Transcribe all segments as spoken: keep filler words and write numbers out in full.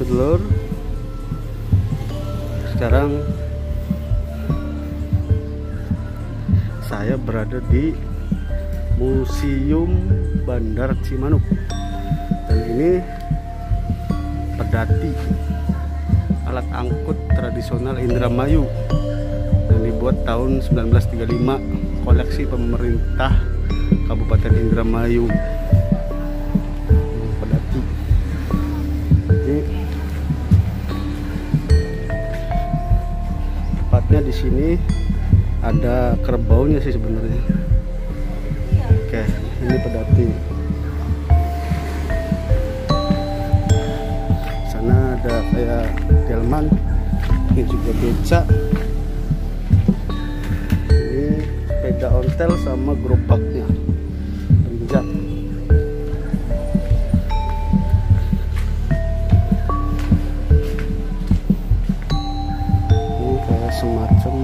sedulur. Sekarang saya berada di Museum Bandar Cimanuk, dan ini pedati, alat angkut tradisional Indramayu yang dibuat tahun seribu sembilan ratus tiga puluh lima, koleksi pemerintah Kabupaten Indramayu. Pedati ini tepatnya di sini ada kerbaunya sih sebenarnya. Oke, ini pedati. Sana ada kayak delman, ini juga becak, ini sepeda ontel sama gerobaknya, penjak. Ini kayak semacam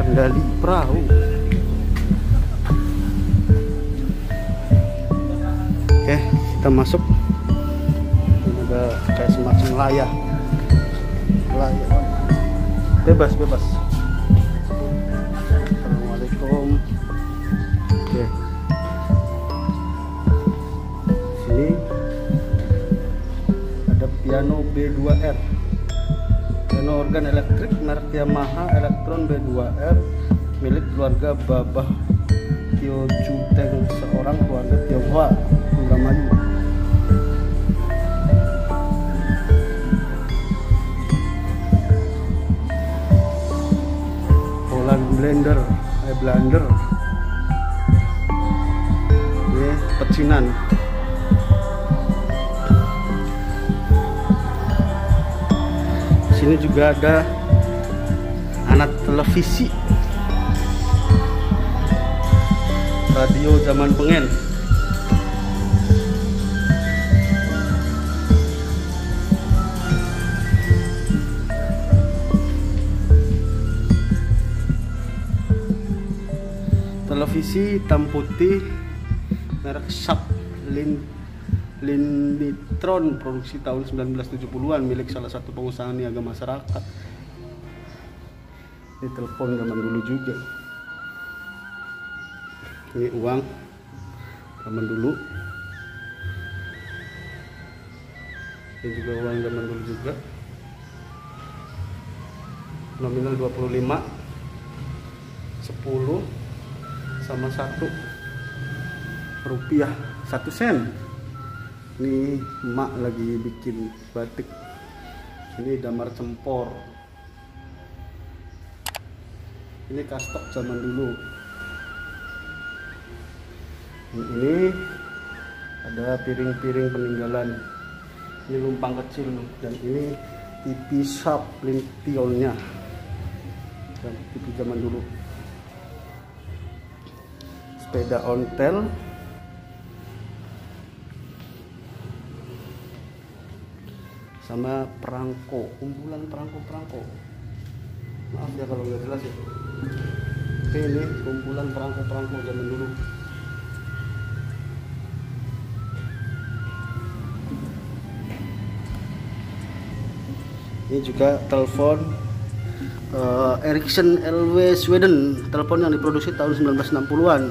kendali perahu. Oke, kita masuk. Ini ada kayak semacam layar, layar bebas bebas. Assalamualaikum. Oke, sini ada piano B dua R, piano organ elektrik merek Yamaha Elektron B dua R milik keluarga Babah Tio Tjoe Teng, seorang keluarga Tionghoa Indramayu. Roland blender, eh blender. Ini pecinan. Sini juga ada anak televisi, radio zaman pengen. Televisi hitam putih merek Sub Lin Linditron produksi tahun seribu sembilan ratus tujuh puluhan milik salah satu pengusaha niaga masyarakat. Ini telepon zaman dulu juga. Ini uang zaman dulu. Ini juga uang zaman dulu juga. Nominal dua puluh lima, sepuluh sama satu rupiah, satu sen. Ini emak lagi bikin batik. Ini damar cempor. Ini kastok zaman dulu. Ini ada piring-piring peninggalan. Ini lumpang kecil, dan ini T V Sub Lin Tionnya, dan T V zaman dulu. Sepeda ontel. Sama perangko, kumpulan perangko-perangko. Maaf ya kalau nggak jelas ya. Oke, ini kumpulan perangko-perangko zaman dulu. Ini juga telepon uh, Ericsson L W Sweden, telepon yang diproduksi tahun seribu sembilan ratus enam puluhan.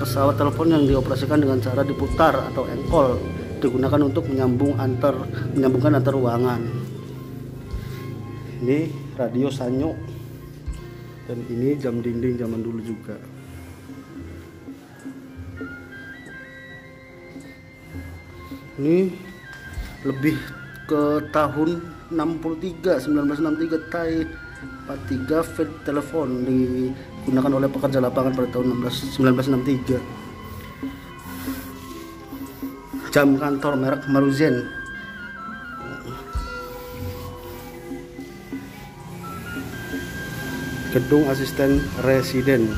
Pesawat telepon yang dioperasikan dengan cara diputar atau engkol, digunakan untuk menyambung antar menyambungkan antar ruangan. Ini radio Sanyo, dan ini jam dinding zaman dulu juga. Ini lebih ke tahun seribu sembilan ratus enam puluh tiga Thai empat puluh tiga feed telepon digunakan oleh pekerja lapangan pada tahun seribu sembilan ratus enam puluh tiga. Jam kantor merek Maruzen. Gedung asisten residen.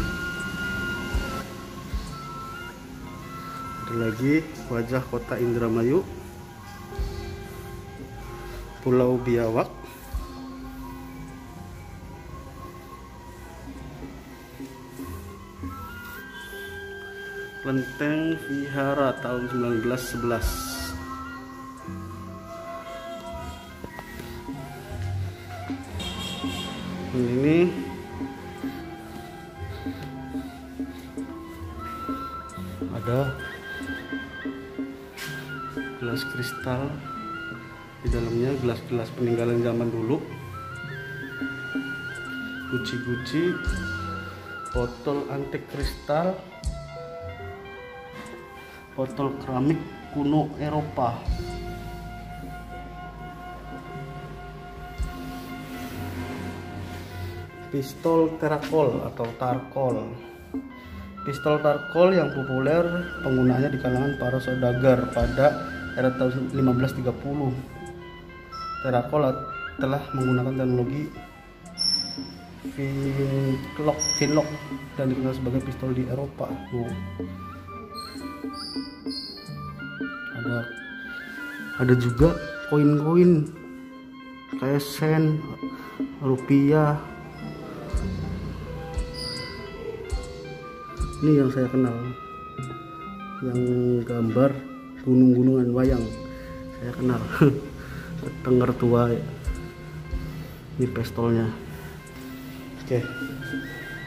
Ada lagi wajah kota Indramayu, Pulau Biawak. Benteng Vihara tahun seribu sembilan ratus sebelas. Ini ada gelas kristal di dalamnya, gelas-gelas peninggalan zaman dulu, guci-guci, botol antik kristal, botol keramik kuno Eropa. Pistol terakol atau tarkol. Pistol tarkol yang populer penggunaannya di kalangan para saudagar pada era tahun seribu lima ratus tiga puluh. Terakol telah menggunakan teknologi Flintlock, Flintlock dan dikenal sebagai pistol di Eropa. Wow. Ada ada juga koin-koin kayak sen, rupiah. Ini yang saya kenal, yang gambar gunung-gunungan wayang saya kenal. Tengger tua ya. Ini pistolnya. Oke,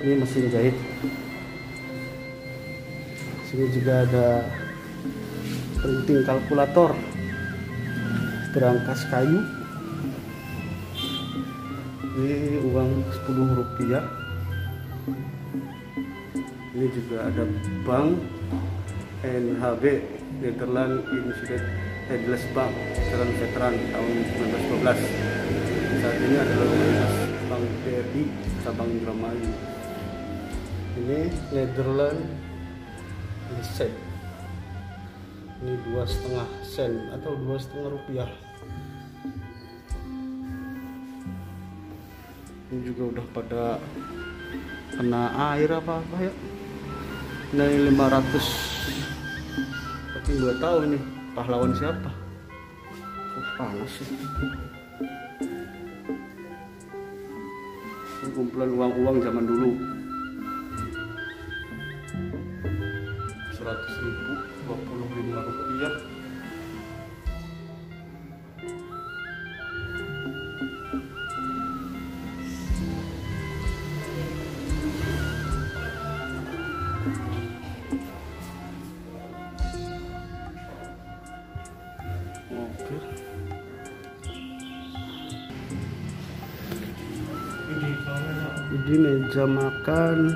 ini mesin jahit. Sini juga ada printing kalkulator, berangkas kayu. Ini uang sepuluh rupiah. Ini juga ada bank N H B, Netherlands Insured Headless Bank, Veteran Veteran tahun seribu sembilan ratus dua belas. Saat ini adalah bank B R I cabang Indramayu. Ini Netherlands Insured. Ini dua setengah sen atau dua setengah rupiah. Ini juga udah pada kena air apa apa ya. Nilai lima ratus, tapi nggak tahu nih pahlawan siapa. Oh, panas sih. Ini kumpulan uang-uang zaman dulu. seratus ribu, dua puluh lima rupiah. Ini meja makan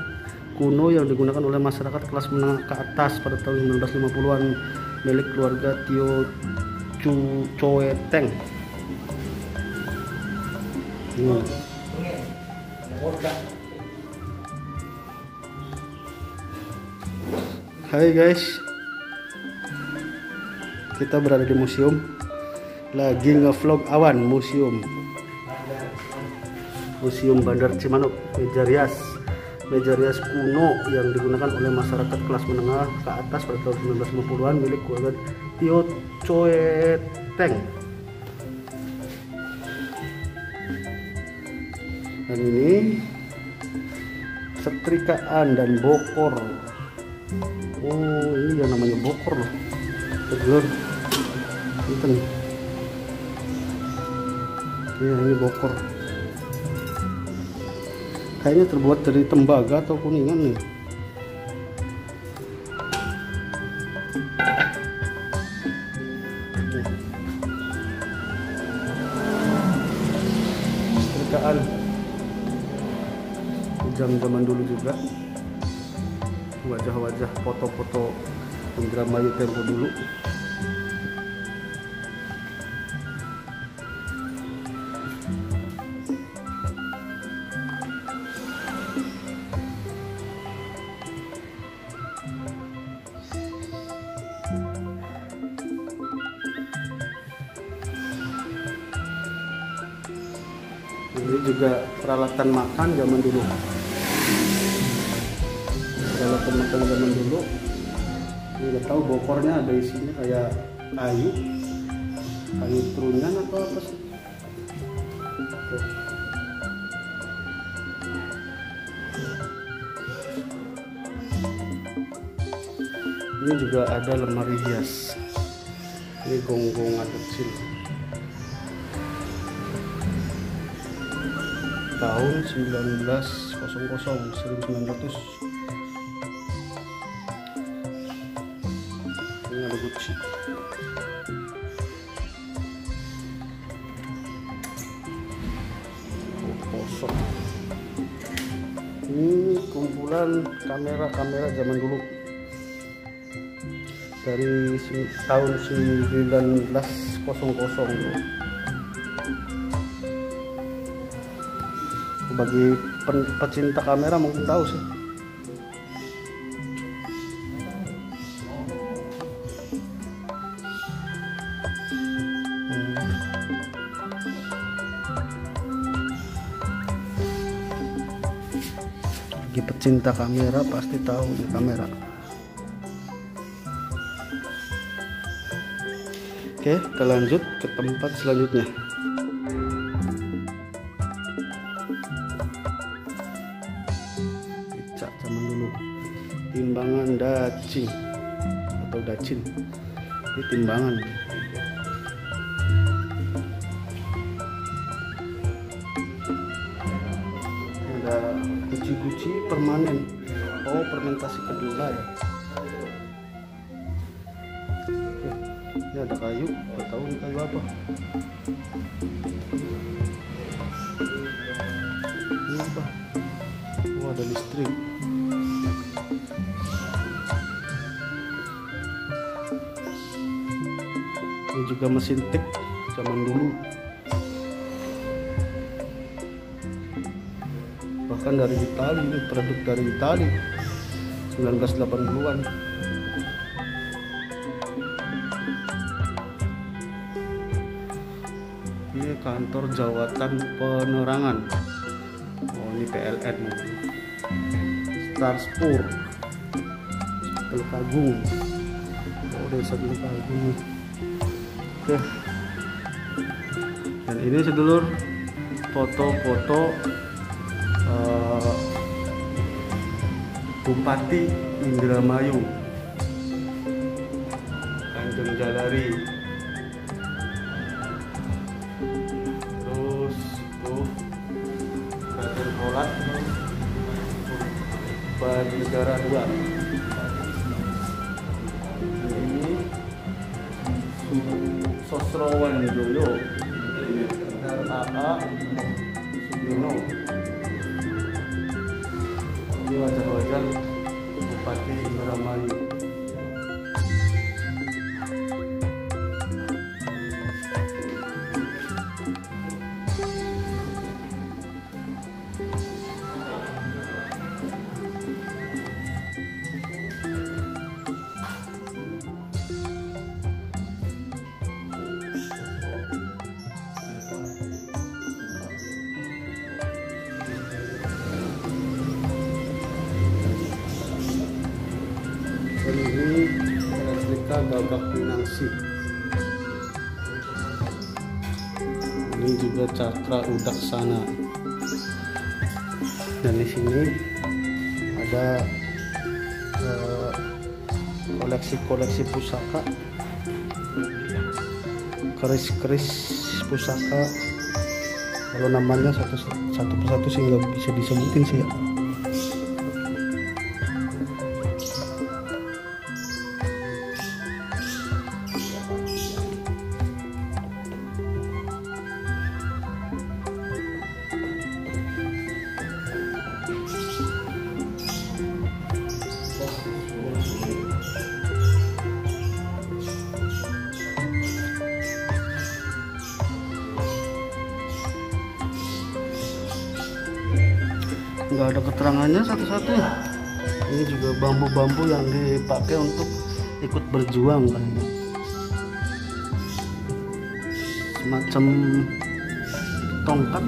kuno yang digunakan oleh masyarakat kelas menengah ke atas pada tahun seribu sembilan ratus lima puluhan milik keluarga Tio Tjoe Teng. Hmm. Hai guys, kita berada di museum, lagi ngevlog awan museum. Museum Bandar Cimanuk, meja rias. Meja rias kuno yang digunakan oleh masyarakat kelas menengah ke atas pada tahun seribu sembilan ratus lima puluhan milik keluarga Tio Tjoe Teng. Dan ini setrikaan dan bokor. Oh, ini yang namanya bokor loh. Tegur. Ini. Ya, ini bokor. Kayaknya terbuat dari tembaga atau kuningan nih. Setrikaan jam zaman dulu juga. Wajah-wajah foto-foto Indramayu tempo dulu. Ini juga peralatan makan zaman dulu. Peralatan makan zaman dulu. Ini udah tahu bokornya ada isinya kayak kayu, kayu turunan atau apa sih? Tuh. Ini juga ada lemari hias. Ini gonggongan kecil. Tahun seribu sembilan ratus. Ini ada guci. Oh, kosong. Ini kumpulan kamera-kamera zaman dulu dari tahun seribu sembilan ratus. Bagi pecinta kamera mungkin tahu sih. Bagi pecinta kamera pasti tahu di kamera. Oke, kita lanjut ke tempat selanjutnya. Becak zaman dulu, timbangan dacing atau dacin, ini timbangan. Ada guci-guci permanen, oh fermentasi kedula ya. Ini ada kayu, nggak tahu ini kayu apa. Ini apa? Oh, ada listrik. Ini juga mesin tik zaman dulu. Bahkan dari Itali, ini produk dari Itali seribu sembilan ratus delapan puluhan. Kantor jawatan penerangan, oh ini P L N, Starspur, Telkagung, oh desa Telkagung. Oke, dan ini sedulur foto-foto uh, Bupati Indramayu, Kanjeng Jalari. Negara dua ini Sosrowan Joyo R A A Sugino. Ini wajah-wajah Bupati Indramayu. Gabak Pinangsi. Ini juga cakra udaksana. Dan di sini ada koleksi-koleksi uh, pusaka, keris-keris pusaka. Kalau namanya satu satu persatu sih nggak bisa disebutin sih ya. Nggak ada keterangannya satu-satu. Ini juga bambu-bambu yang dipakai untuk ikut berjuang kan, semacam tongkat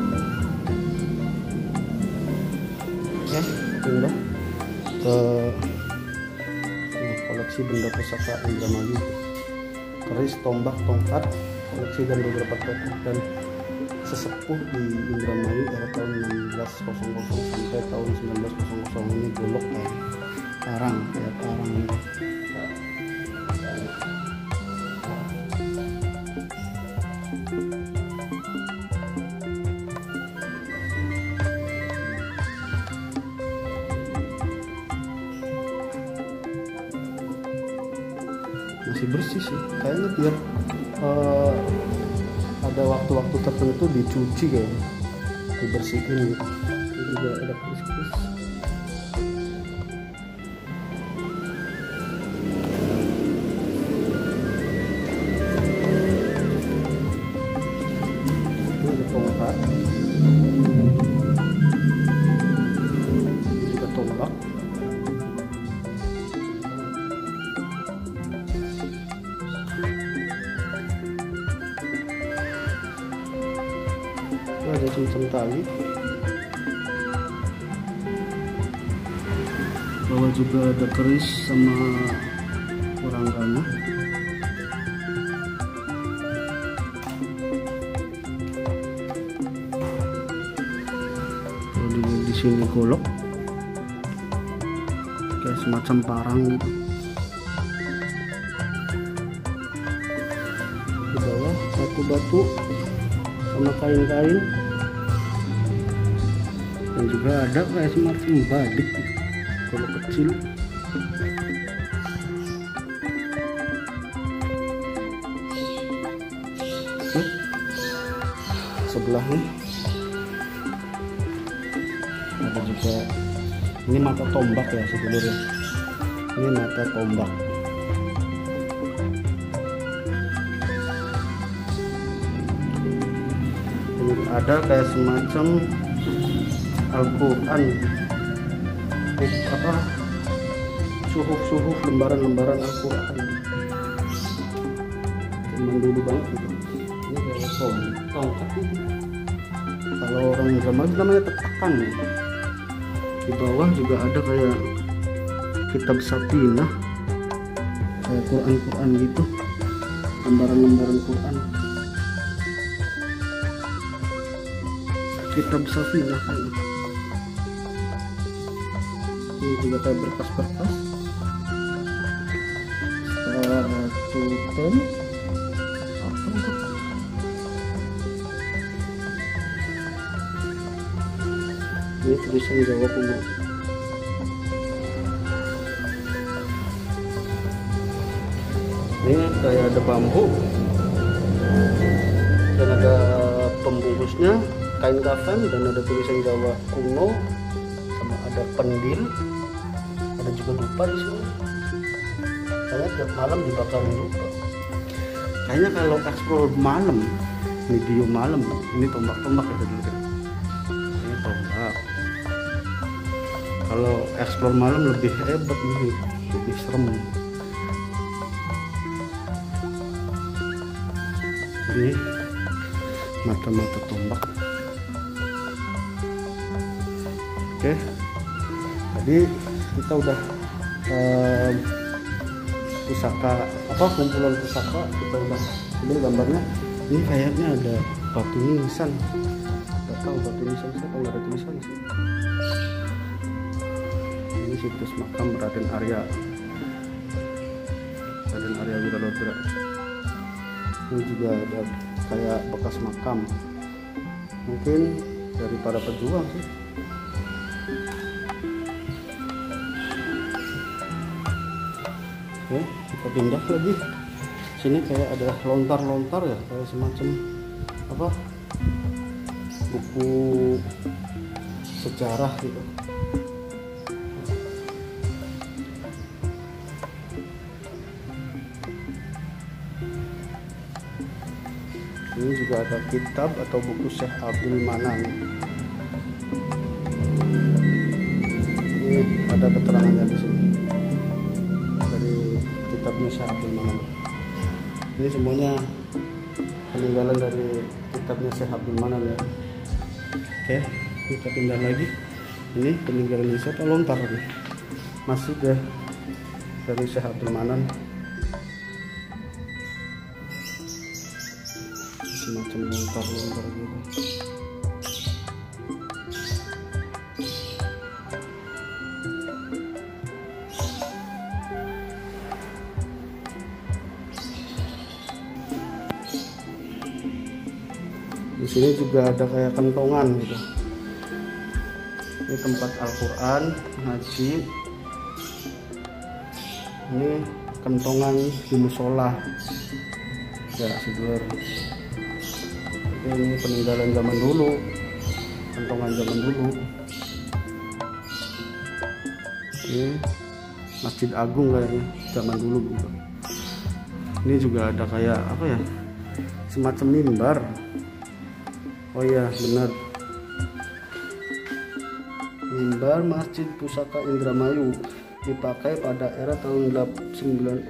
ya. Udah ke nah, koleksi benda pusaka Indramayu, keris, tombak, tongkat, koleksi dan beberapa tokoh dan sesepuh di Indramayu dari tahun seribu enam ratus sampai tahun seribu sembilan ratus. Ini golok kayak karang, kayak karang. bersih-bersih sih. Kayaknya tiap uh, ada waktu-waktu tertentu dicuci kayaknya, dibersihin gitu. Ini juga ada kuis-kuis. Ini ada tongkat. Ini juga tongkat. Ada semacam tali. Bahwa juga ada keris sama orang kamu. Lalu di sini golok, kayak semacam parang gitu. Di bawah batu-batu sama kain-kain. Dan juga ada kayak semacam badik kalau kecil. Nah, sebelahnya ada juga ini mata tombak ya sebenarnya. Ini mata tombak. Ini ada kayak semacam Al-Quran, apa suhuf-suhuf, lembaran-lembaran Al-Quran, cuman dulu banget gitu. Ini kayak tongkat, kalau orang Indramayu namanya tekakan. Di bawah juga ada kayak kitab Sakinah, kayak Quran-Quran gitu, lembaran-lembaran Quran. Kitab Sakinah kan. Ini juga kayak berkas-berkas, satu ton apa itu? Ini tulisan Jawa Kuno. Ini kayak ada bambu dan ada pembungkusnya, kain kafan, dan ada tulisan Jawa Kuno, sama ada pendil. Ada juga dupa di sini. Karena tiap malam dibakar dupa. Kayaknya kalau eksplor malam, medium malam, ini tombak-tombak ya tadi. Ini tombak. Kalau eksplor malam lebih hebat ini, lebih serem. Ini mata-mata tombak. Oke. Jadi kita udah eh, pusaka apa kumpulan pusaka kita udah ambil gambarnya. Ini kayaknya ada batu nisan, nggak tahu batu nisan atau nggak ada tulisan sih. Ini situs makam Raden Arya, Raden Arya Wiralodra. Ini juga ada kayak bekas makam, mungkin dari para pejuang sih. Oke, kita pindah lagi. Sini kayak ada lontar-lontar ya, kayak semacam apa buku sejarah gitu. Ini juga ada kitab atau buku Syekh Abdul Manan. Ini ada keterangannya di sini. Kitabnya Syekh Abdul Manan. Ini semuanya peninggalan dari kitabnya Syekh Abdul Manan ya. Oke, kita pindah lagi. Ini peninggalan wisata lontar nih. Masih deh dari Syekh Abdul Manan. Semacam lontar-lontar gitu. Di sini juga ada kayak kentongan gitu. Ini tempat Al-Quran, ngaji. Ini kentongan di musola ya sedulur. Ini peninggalan zaman dulu, kentongan zaman dulu. Ini Masjid Agung kayaknya zaman dulu gitu. Ini juga ada kayak apa ya, semacam mimbar. Oh iya benar, mimbar Masjid Pusaka Indramayu, dipakai pada era tahun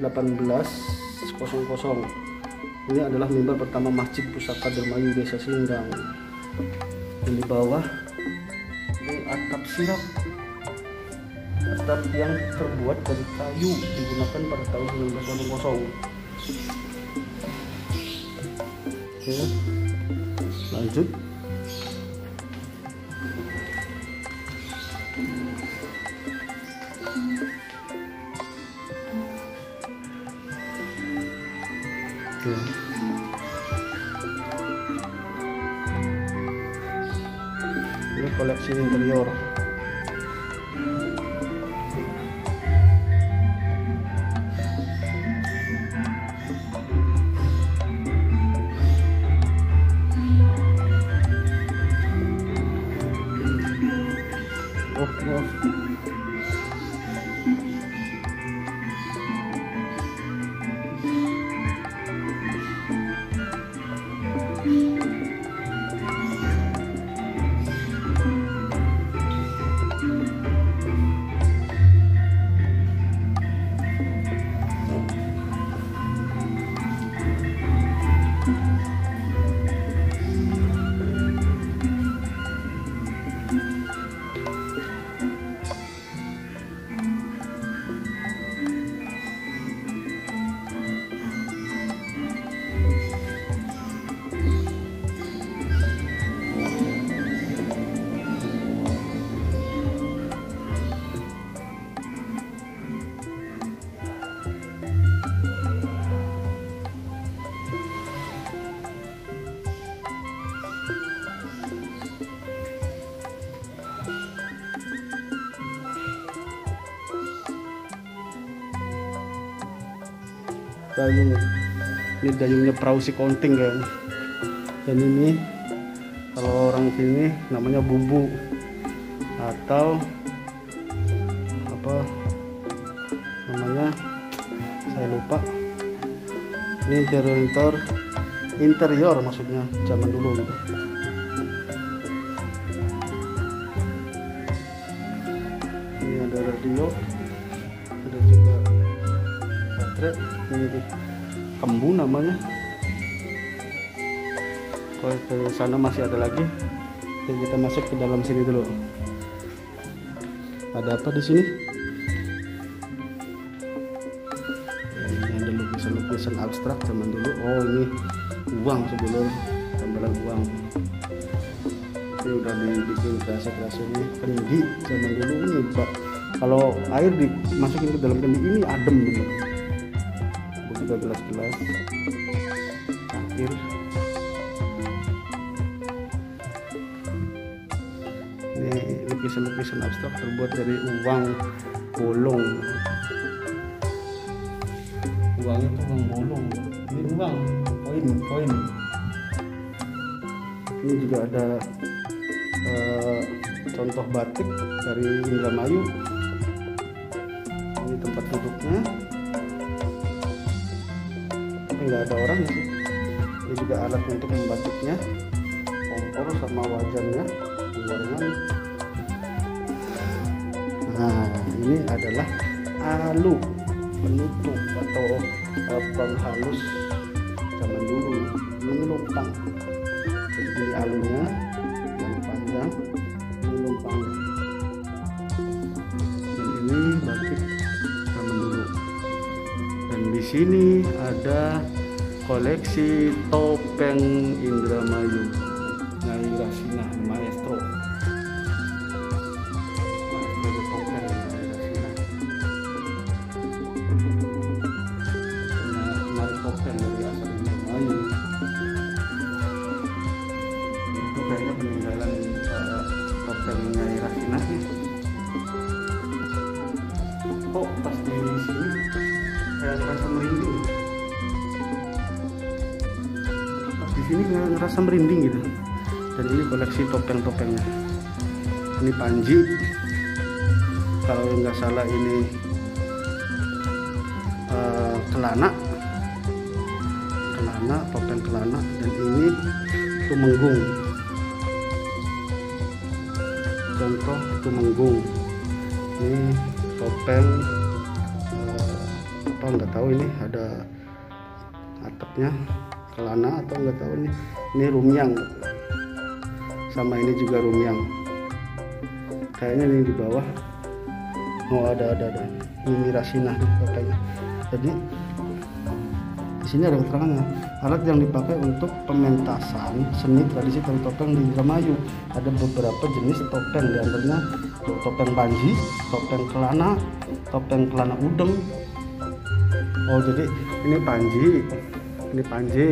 delapan belas nol nol. Ini adalah mimbar pertama Masjid Pusaka Indramayu desa Sindang. Dan di bawah ini atap silap, atap yang terbuat dari kayu, digunakan pada tahun seribu sembilan ratus. Oke, lanjut. Oke. Ini koleksi interior. Dayung, ini dayungnya perahu si konting kayaknya. Dan ini kalau orang sini namanya bubu atau apa namanya saya lupa. Ini interior interior, interior maksudnya zaman dulu gitu. Ini ada radio, ada juga baterai. Ini kembu namanya. Kalau ke sana masih ada lagi. Jadi kita masuk ke dalam sini dulu. Ada apa di sini? Ini ada lukisan-lukisan abstrak zaman dulu. Oh ini uang sebelum tampilan uang. Ini udah dibikin kreasi-kreasi ini. Kendi zaman dulu ini pak. Kalau air dimasukin ke dalam kendi ini adem gitu. Gelas-gelas akhir ini lukisan-lukisan abstrak terbuat dari uang bolong. Uangnya tuh uang bolong, ini uang koin koin. Ini juga ada uh, contoh batik dari Indramayu. Ini tempat duduknya, nggak ada orang sih. Ini juga alat untuk membatiknya, kompor sama wajannya, luaran. Nah ini adalah alu penutup atau penghalus zaman dulu. Ini lumpang, jadi alunya yang panjang, ini lumpang. Dan ini batik zaman dulu. Dan di sini ada koleksi topeng Indramayu Nyai Rasina Maestro. Maestro topeng Nyai Rasina. Nyai topeng dari asal Indramayu. Itu kayaknya peninggalan uh, topeng Nyai Rasina ya. Kok pas di sini kayak rasa merinding. Pas di sini ngerasa merinding gitu. Dan ini koleksi topeng-topengnya. Ini panji. Kalau nggak salah ini uh, kelana, kelana, topeng kelana, dan ini tumenggung. Contoh tumenggung. Ini topeng uh, apa nggak tahu, ini ada atapnya kelana atau nggak tahu, ini ini rumyang. Sama ini juga rumyang. Kayaknya ini di bawah. Oh ada ada ada ini rasinah katanya. Jadi di sini ada keterangannya, alat yang dipakai untuk pementasan seni tradisi tari topeng di Indramayu. Ada beberapa jenis topeng, di antaranya topeng panji, topeng kelana, topeng kelana udeng. Oh jadi ini panji, ini panji,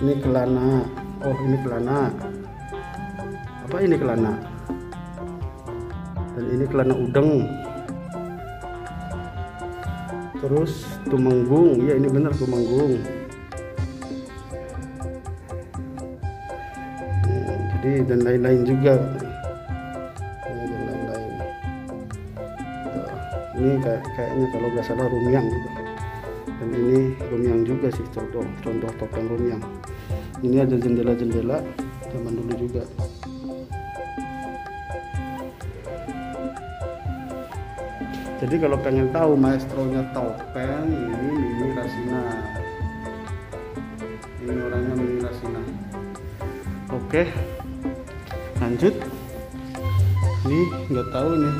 ini kelana, oh ini kelana, apa ini kelana, dan ini kelana udeng. Terus tumenggung, ya ini benar tumenggung. Hmm, jadi dan lain-lain juga. Ini dan lain-lain. Ini kayak, kayaknya kalau nggak salah rumyang gitu. Dan ini rumyang juga sih, contoh contoh topeng rumyang. Ini ada jendela-jendela zaman dulu juga. Jadi kalau pengen tahu maestronya topeng, ini Mimi Rasina. Ini orangnya Mimi Rasina. Oke, lanjut. Ini nggak tahu nih,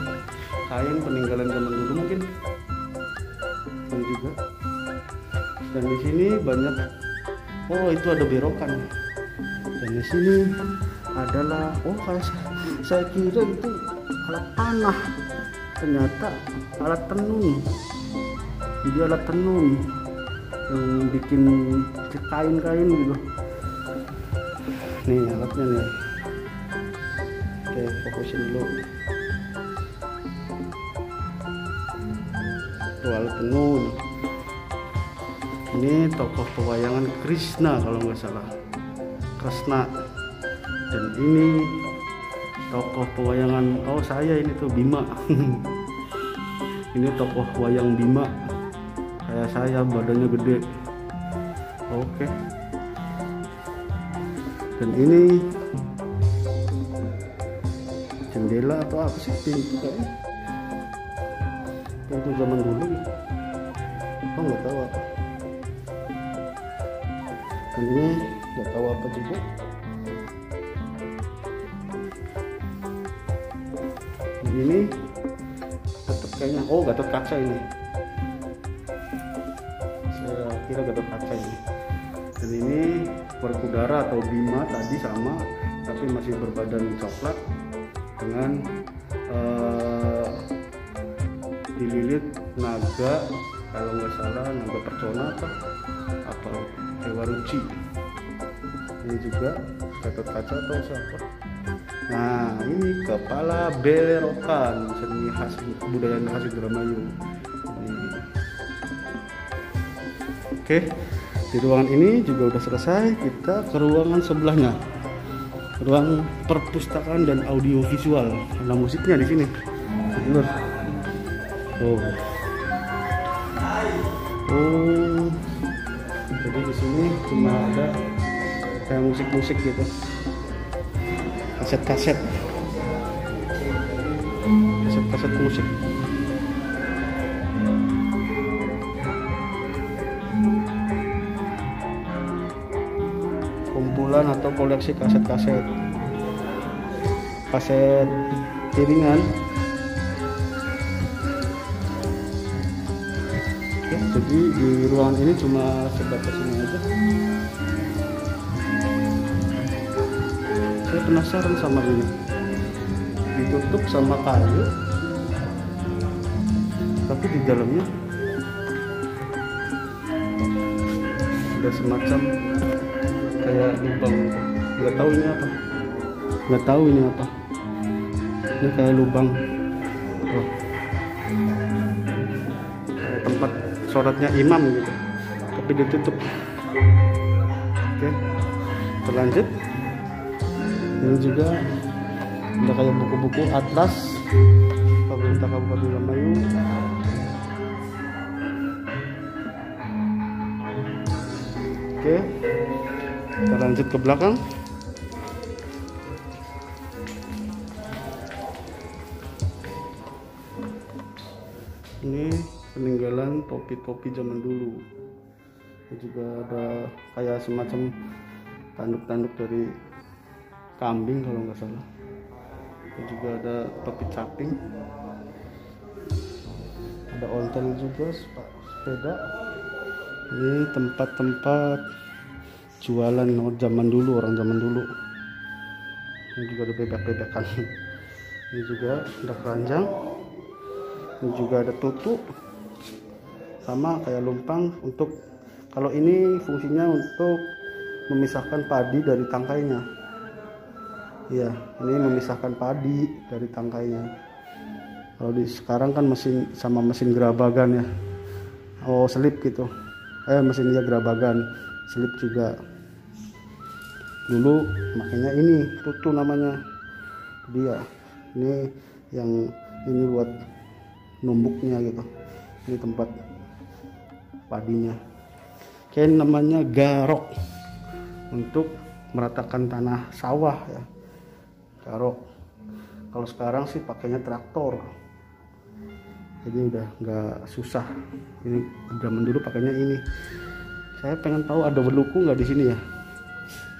kain peninggalan zaman dulu mungkin. Ini juga. Dan di sini banyak. Oh itu ada berokan. Dan di sini adalah. Oh kayak saya kira itu alat panah. Ternyata alat tenun. Jadi alat tenun yang bikin kain-kain gitu. Nih alatnya nih. Oke, fokusin dulu. Tuh alat tenun. Ini tokoh pewayangan Krishna kalau nggak salah. Kresna. Dan ini tokoh pewayangan, oh saya ini tuh Bima. Ini tokoh wayang Bima, kayak saya badannya gede. Oke. Dan ini jendela atau apa sih, pintu kayaknya, pintu zaman dulu gitu. Oh nggak tahu apa. Dan ini nggak tahu apa juga. Ini tetap kayaknya, oh Gatot Kaca ini, saya kira Gatot Kaca ini. Dan ini Berkudara atau Bima tadi sama, tapi masih berbadan coklat dengan uh, dililit naga, kalau nggak salah naga percona atau atau Dewa Ruci. Ini juga Gatot Kaca atau siapa? Nah ini kepala berokan, seni khas budaya khas Indramayu. Oke, di ruangan ini juga udah selesai. Kita ke ruangan sebelahnya, ruang perpustakaan dan audio visual. Ada musiknya di sini. Oh, oh, jadi di sini cuma ada kayak musik-musik gitu. Kaset-kaset, kaset-kaset musik. Kumpulan atau koleksi kaset-kaset, kaset piringan. Oke, jadi di ruangan ini cuma sebatas ini aja. Saya penasaran sama ini, ditutup sama kayu, tapi di dalamnya ada semacam kayak lubang. Nggak tahu ini apa, nggak tahu ini apa. Ini kayak lubang, oh. Kayak tempat sholatnya imam gitu, tapi ditutup. Oke, terlanjut. Ini juga ada kayak buku-buku atlas pemerintah Kabupaten Indramayu. Oke, kita lanjut ke belakang. Ini peninggalan topi-topi zaman dulu. Ini juga ada kayak semacam tanduk-tanduk dari kambing kalau nggak salah. Ini juga ada topi caping, ada ontel juga, sepeda. Ini tempat-tempat jualan zaman dulu, orang zaman dulu. Ini juga ada bebek-bebekan. Ini juga ada keranjang. Ini juga ada tutup, sama kayak lumpang. Untuk kalau ini fungsinya untuk memisahkan padi dari tangkainya. Iya, ini memisahkan padi dari tangkainya. Kalau di sekarang kan mesin, sama mesin gerabagan ya, oh selip gitu, eh mesin dia gerabagan, selip juga. Dulu makanya ini tutu namanya dia. Ini yang ini buat numbuknya gitu. Ini tempat padinya. Kayak namanya garok, untuk meratakan tanah sawah ya, garok. Kalau sekarang sih pakainya traktor, jadi udah nggak susah. Ini zaman dulu pakainya ini. Saya pengen tahu ada beluku nggak di sini ya,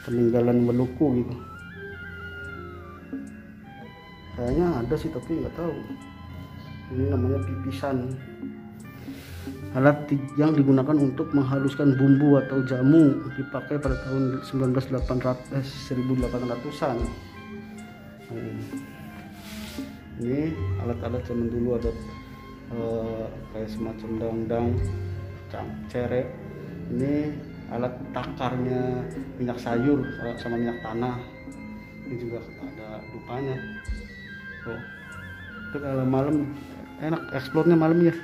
peninggalan beluku gitu. Kayaknya ada sih tapi nggak tahu. Ini namanya pipisan, alat yang digunakan untuk menghaluskan bumbu atau jamu, dipakai pada tahun seribu delapan ratusan. Hmm. Ini alat-alat zaman dulu ada eh, kayak semacam dangdang, cere. Ini alat takarnya minyak sayur sama minyak tanah. Ini juga ada lupanya. Tuh, itu kalau malam enak eksplornya malam ya,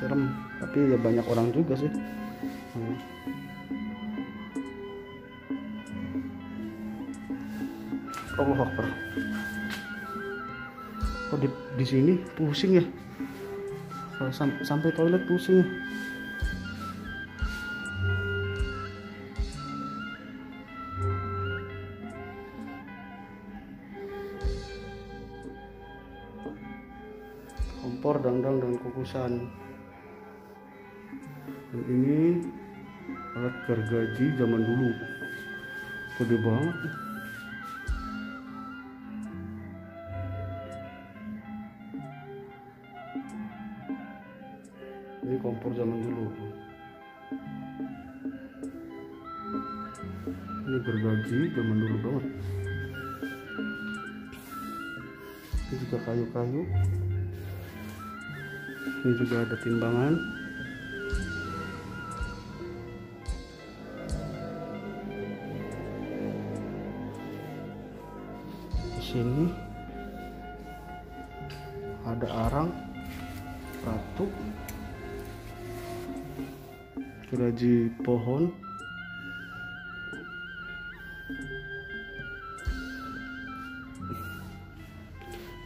serem tapi ya banyak orang juga sih. Hmm. Allahu Akbar. Kok di, di sini pusing ya, kalau sam, sampai toilet pusing ya. Kompor, dandang, dan kukusan. Dan ini alat gergaji zaman dulu, gede banget. Ini kompor zaman dulu. Ini gergaji zaman dulu banget. Ini juga kayu-kayu. Ini juga ada timbangan. Di sini ada arang, ratu, gergaji pohon.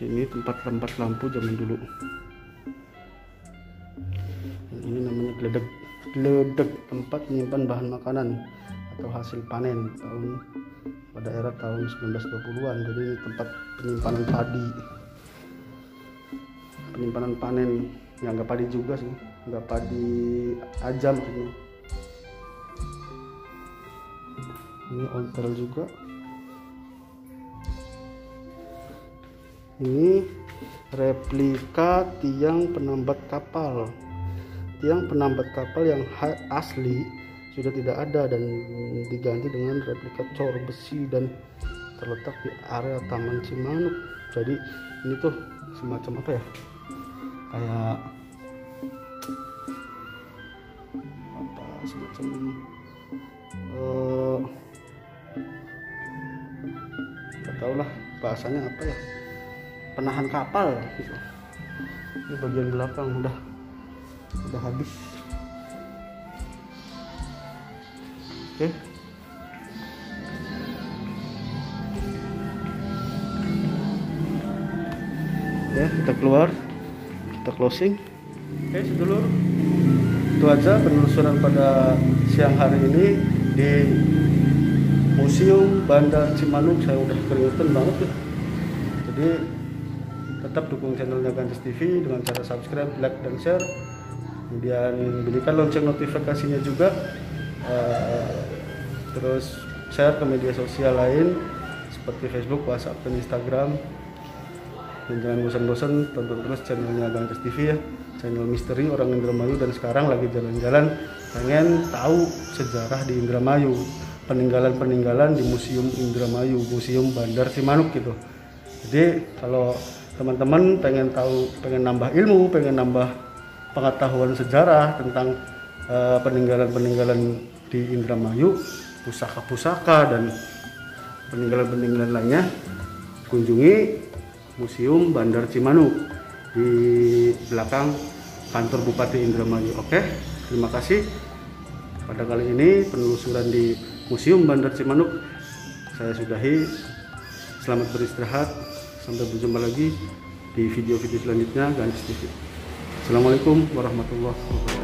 Ini tempat-tempat lampu zaman dulu. Gledek, gledek tempat menyimpan bahan makanan atau hasil panen tahun pada era tahun seribu sembilan ratus dua puluhan. Jadi ini tempat penyimpanan padi, penyimpanan panen yang nggak padi juga sih, nggak padi aja maksudnya. Ini ontel juga. Ini replika tiang penambat kapal. Tiang penambat kapal yang asli sudah tidak ada dan diganti dengan replika cor besi, dan terletak di area Taman Cimanuk. Jadi ini tuh semacam apa ya, kayak apa, semacam uh, nggak tahu lah bahasanya apa ya, penahan kapal gitu. Ini bagian belakang udah udah habis. Oke. Okay. Ya, kita keluar, kita closing. Oke, sedulur, itu aja penelusuran pada siang hari ini di Museum Bandar Cimanuk. Saya udah keringetan banget ya. Jadi tetap dukung channelnya Gancas T V dengan cara subscribe, like, dan share. Kemudian bunyikan lonceng notifikasinya juga, uh, terus share ke media sosial lain seperti Facebook, WhatsApp, dan Instagram. Dan jangan bosan-bosan tonton terus channelnya Gancas T V ya, channel misteri orang Indramayu, dan sekarang lagi jalan-jalan pengen tahu sejarah di Indramayu, peninggalan-peninggalan di Museum Indramayu, Museum Bandar Cimanuk gitu. Jadi kalau teman-teman pengen tahu, pengen nambah ilmu, pengen nambah pengetahuan sejarah tentang peninggalan-peninggalan uh, di Indramayu, pusaka-pusaka dan peninggalan-peninggalan lainnya, kunjungi Museum Bandar Cimanuk di belakang kantor Bupati Indramayu. Oke, terima kasih. Pada kali ini penelusuran di Museum Bandar Cimanuk saya sudahi. Selamat beristirahat. Sampai berjumpa lagi di video-video selanjutnya Gancas T V. Assalamualaikum warahmatullahi wabarakatuh.